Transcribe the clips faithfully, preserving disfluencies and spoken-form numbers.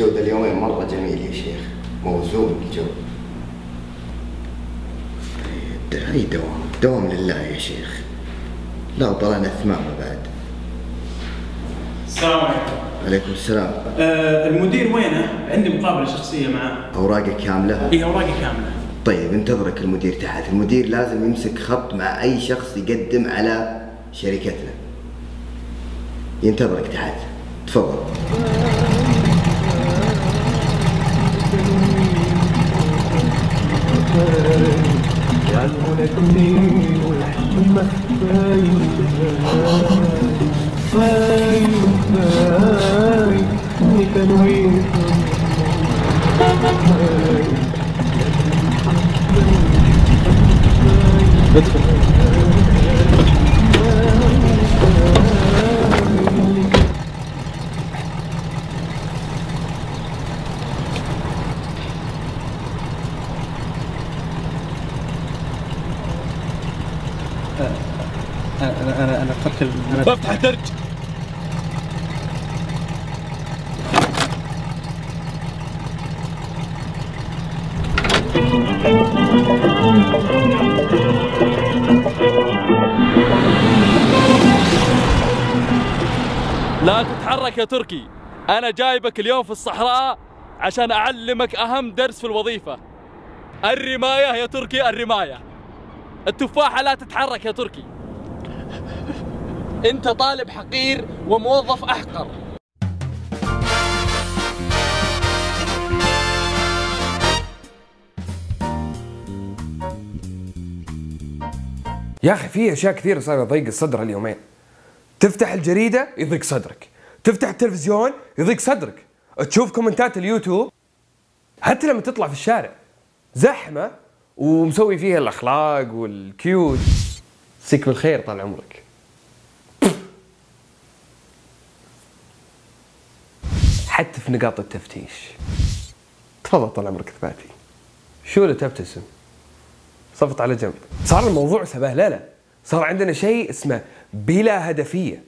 الجودة اليومين مرة جميل يا شيخ، موزون الجو. هاي دوام، دوام لله يا شيخ. لا وطلعنا ثمامة بعد. السلام عليكم. عليكم السلام. أه المدير وينه؟ عندي مقابلة شخصية معاه. أوراقي كاملة؟ إيه أوراقي كاملة. طيب انتظرك المدير تحت، المدير لازم يمسك خط مع أي شخص يقدم على شركتنا. ينتظرك تحت، تفضل. انا انا انا قتل انا بفتح ترك. لا تتحرك يا تركي، انا جايبك اليوم في الصحراء عشان اعلمك اهم درس في الوظيفة، الرماية يا تركي، الرماية. التفاحة لا تتحرك يا تركي، أنت طالب حقير وموظف أحقر. يا أخي في أشياء كثيرة صايرة ضيق الصدر هاليومين. تفتح الجريدة يضيق صدرك، تفتح التلفزيون يضيق صدرك، تشوف كومنتات اليوتيوب، حتى لما تطلع في الشارع زحمة ومسوي فيها الأخلاق والكيوت. مسك بالخير طال عمرك. حتى في نقاط التفتيش. تفضل طال عمرك ثباتي. شو اللي تبتسم؟ صفت على جنب. صار الموضوع سبهلله، صار عندنا شيء اسمه بلا هدفيه.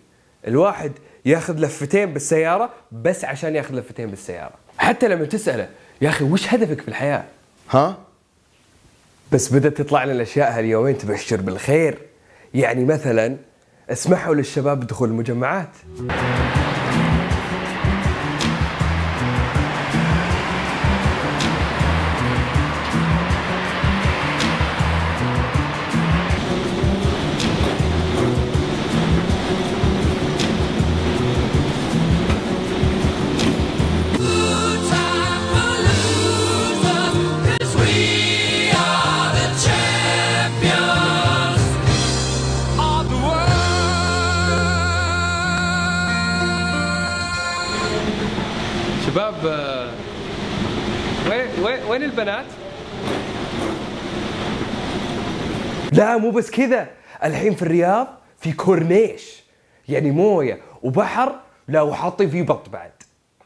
الواحد ياخذ لفتين بالسياره بس عشان ياخذ لفتين بالسياره. حتى لما تساله يا اخي وش هدفك في الحياه؟ ها؟ بس بدأت تطلع لنا الاشياء هاليومين تبشر بالخير. يعني مثلا اسمحوا للشباب دخول المجمعات. شباب وين وين البنات؟ لا مو بس كذا، الحين في الرياض في كورنيش، يعني مويه وبحر، لا وحاطين فيه بط بعد.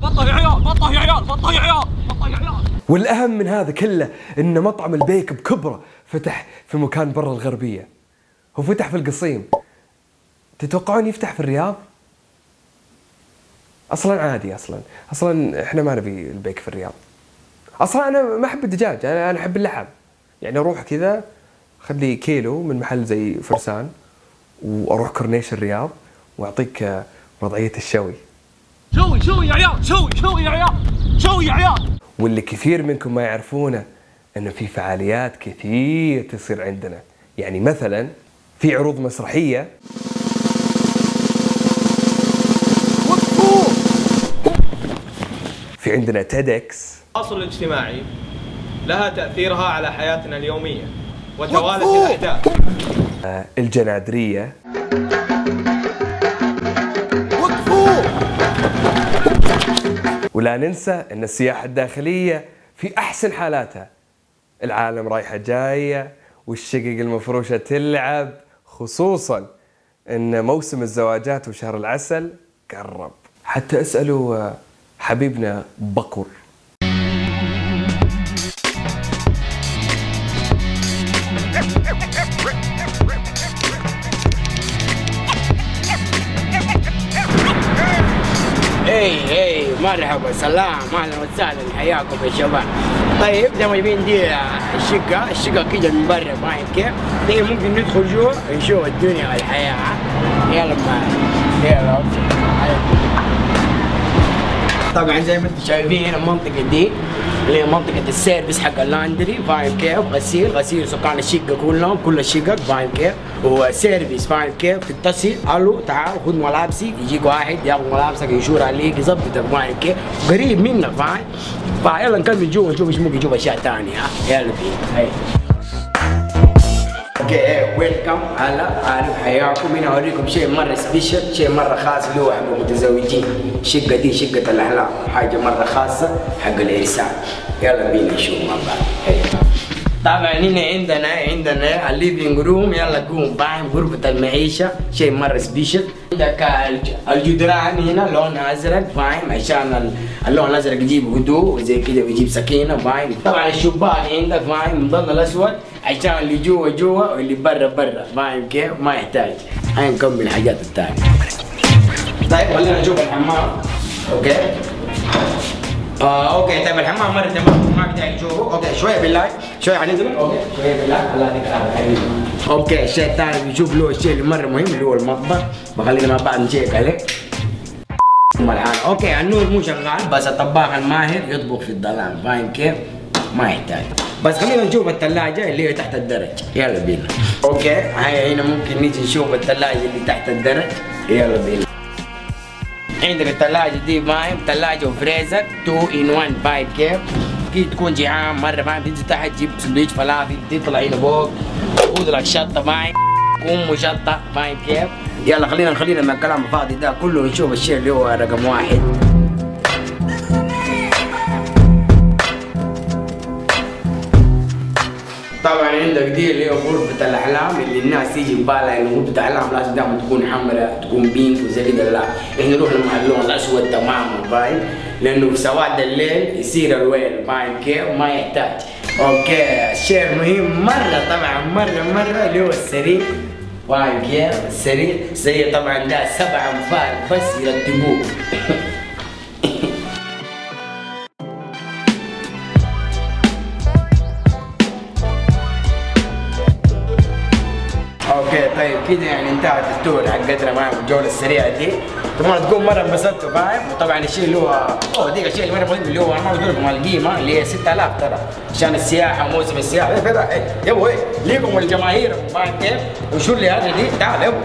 بطه يا عيال، بطه يا عيال، بطه يا عيال، بطه يا عيال. والاهم من هذا كله ان مطعم البيك بكبره فتح في مكان برا الغربيه، هو فتح في القصيم. تتوقعون يفتح في الرياض؟ اصلا عادي، اصلا اصلا احنا ما نبي البيك في الرياض. اصلا انا ما احب الدجاج، انا انا احب اللحم. يعني اروح كذا خلي كيلو من محل زي فرسان واروح كورنيش الرياض واعطيك وضعيه الشوي. شوي شوي يا عيال، شوي شوي يا عيال، شوي يا عيال. واللي كثير منكم ما يعرفونه انه في فعاليات كثير تصير عندنا، يعني مثلا في عروض مسرحيه. في عندنا تيدكس. التواصل الاجتماعي لها تأثيرها على حياتنا اليومية وتوالت الأحداث. آه الجنادرية. ولا ننسى أن السياحة الداخلية في أحسن حالاتها، العالم رايحة جاية والشقق المفروشة تلعب، خصوصا أن موسم الزواجات وشهر العسل قرب. حتى اسألوا آه حبيبنا بكر. ايه اي اي مرحبا، سلام، اهلا وسهلا، حياكم يا شباب. طيب زي ما شايفين دي الشقه، الشقه كده من برا فاهم كيف؟ دي ممكن ندخل جوا نشوف الدنيا والحياه. يلا يلا طبعا زي ما انتم شايفين المنطقه دي اللي هي منطقه السيرفيس حق اللاندري فاهم كيف؟ غسيل غسيل سكان الشقه كلهم، كل الشقق فاهم كيف؟ وسيرفيس فاهم كيف؟ تتصل الو تعال خذ ملابسك، يجيك واحد ياخذ ملابسك يشور عليك يظبطك فاهم كيف؟ قريب منك فاهم؟ فيلا نكمل جوا نشوف ايش ممكن نشوف اشياء ثانيه. يلا بينا. اوكي ويلكم، هلا اهلا بحياكم. هنا اوريكم شيء مره سبيشل، شيء مره خاص اللي هو حق المتزوجين. الشقه دي شقه الاحلام، حاجه مره خاصه حق الانسان. يلا بينا نشوف مع بعض. طبعا هنا عندنا عندنا الليفينج روم، يلا قوم فاهم، غرفه المعيشه شيء مره سبيشل. عندك الجدران هنا لونها ازرق فاهم، عشان اللون الازرق يجيب هدوء وزي كده ويجيب سكينه فاهم. طبعا الشباك عندك فاهم بالضل الاسود، عشان اللي جوا جوا واللي برا برا فاهم كيف؟ ما يحتاج. هاي نكمل الحاجات الثانيه. طيب خلينا نشوف الحمام. اوكي آه اوكي. طيب الحمام مره تمام ما قدرت اشوفه. اوكي شويه بالله شويه حننزل. اوكي شويه بالله الله يديك العافيه. اوكي الشيء الثاني بنشوف له الشيء اللي مره مهم اللي هو المطبخ، بخلينا مع بعض نشيك عليه. الان اوكي النور مو شغال، بس الطباخ الماهر يطبخ في الظلام فاهم كيف؟ ما يحتاج. بس خلينا نشوف الثلاجة اللي هي تحت الدرج. يلا بينا. اوكي هاي هنا ممكن نيجي نشوف الثلاجة اللي تحت الدرج. يلا بينا. عندك الثلاجة دي فاهم، ثلاجة وفريزر تو ان وان فاهم كيف؟ اكيد تكون جيعان مرة فاهم، تنزل تحت تجيب سندويتش فلافل، تطلع هنا فوق خذ لك شطة فاهم، أم شطة فاهم كيف؟ يلا خلينا خلينا من الكلام الفاضي ده كله ونشوف الشيء اللي هو رقم واحد. طبعا عندك دي اللي هي غرفة الأحلام، اللي الناس يجي في بالها إنه غرفة الأحلام لازم دائما تكون حمراء تكون بينك وزي كده، لا، إحنا نروح مع اللون الأسود تماما فاهم؟ لأنه في سواد الليل يصير الويل فاهم كيف؟ ما يحتاج. أوكي الشيء المهم مرة طبعا مرة مرة اللي هو السرير فاهم كيف؟ السرير، السرير طبعا ده سبع أنفار بس يرتبوه. اوكي طيب كده يعني انتهت التور حقتنا معاهم الجوله السريعه دي، طبعا تكون مره انبسطتوا فاهم. وطبعا الشيء اللي هو اوه دقيقه الشيء اللي مره مهم اللي هو انا ما بقول لكم القيمه اللي هي ستة آلاف ترى، عشان السياحه موسم السياحه يا ابوي ليكم الجماهير فاهم كيف؟ وشو اللي هذا دي تعال يابا.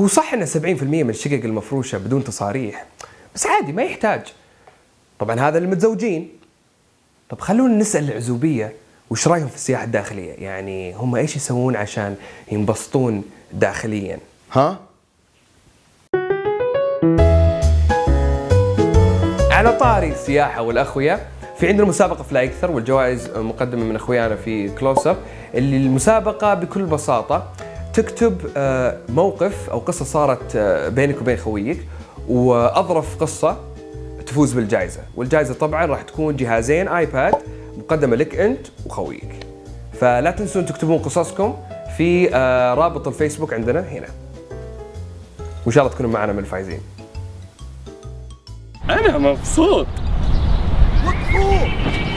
هو صح ان سبعين بالمئة من الشقق المفروشه بدون تصاريح، بس عادي ما يحتاج. طبعا هذا للمتزوجين. طب خلونا نسال العزوبيه وش رايهم في السياحه الداخليه؟ يعني هم ايش يسوون عشان ينبسطون داخليا؟ ها؟ على طاري السياحه والاخويا، في عندنا مسابقه في لا يكثر، والجوائز مقدمه من اخويانا في كلوز اب. اللي المسابقه بكل بساطه تكتب موقف او قصه صارت بينك وبين خويك، واظرف قصه تفوز بالجائزه، والجائزه طبعا راح تكون جهازين ايباد مقدمة لك أنت وخويك. فلا تنسون تكتبون قصصكم في رابط الفيسبوك عندنا هنا، وإن شاء الله تكونوا معنا من الفائزين. أنا مبسوط مبسوط